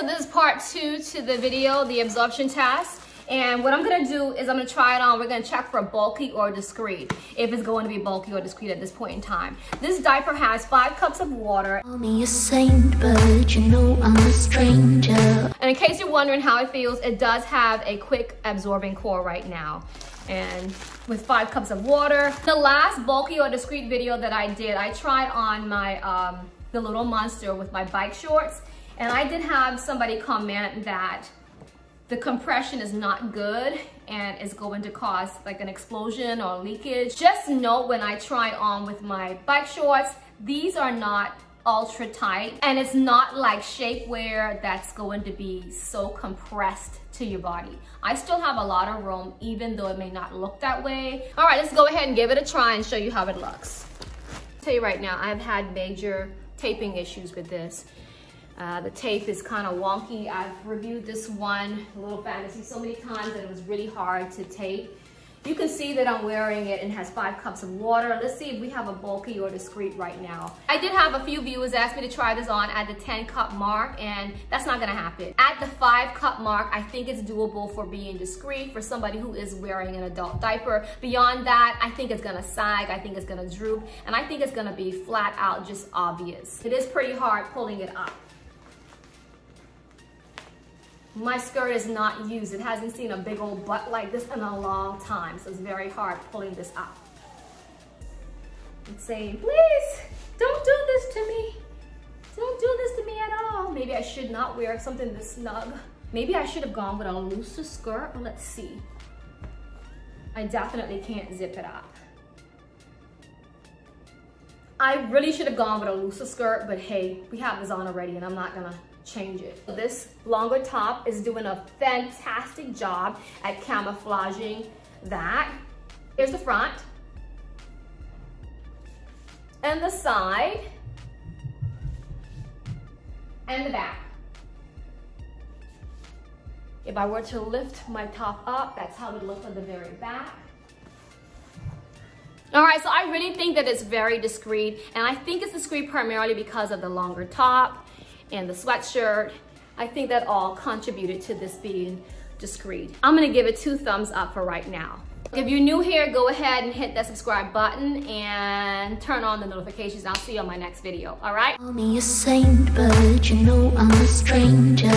so this is part two to the video, the absorption test. And what I'm gonna do is I'm gonna try it on. We're gonna check for bulky or discreet, if it's going to be bulky or discreet at this point in time. This diaper has 5 cups of water. Call me a saint, but you know I'm a stranger. And in case you're wondering how it feels, it does have a quick absorbing core right now. And with 5 cups of water. The last bulky or discreet video that I did, I tried on my the little monster with my bike shorts. And I did have somebody comment that the compression is not good and is going to cause like an explosion or leakage. Just note when I try on with my bike shorts, these are not ultra tight and it's not like shapewear that's going to be so compressed to your body. I still have a lot of room even though it may not look that way. All right, let's go ahead and give it a try and show you how it looks. I'll tell you right now, I've had major taping issues with this. The tape is kind of wonky. I've reviewed this one, Little Fantasy, so many times that it was really hard to tape. You can see that I'm wearing it and has 5 cups of water. Let's see if we have a bulky or discreet right now. I did have a few viewers ask me to try this on at the 10-cup mark, and that's not gonna happen. At the 5-cup mark, I think it's doable for being discreet for somebody who is wearing an adult diaper. Beyond that, I think it's gonna sag, I think it's gonna droop, and I think it's gonna be flat out just obvious. It is pretty hard pulling it up. My skirt is not used. It hasn't seen a big old butt like this in a long time, so it's very hard pulling this up. It's saying, please, don't do this to me. Don't do this to me at all. Maybe I should not wear something this snug. Maybe I should have gone with a looser skirt. Let's see. I definitely can't zip it up. I really should have gone with a looser skirt, but hey, we have this on already and I'm not gonna change it. This longer top is doing a fantastic job at camouflaging that. Here's the front and the side and the back. If I were to lift my top up, that's how it looks on the very back. All right, so I really think that it's very discreet, and I think it's discreet primarily because of the longer top and the sweatshirt. I think that all contributed to this being discreet. I'm gonna give it 2 thumbs up for right now. If you're new here, go ahead and hit that subscribe button and turn on the notifications. I'll see you on my next video, all right? Call me a saint, but you know I'm a stranger.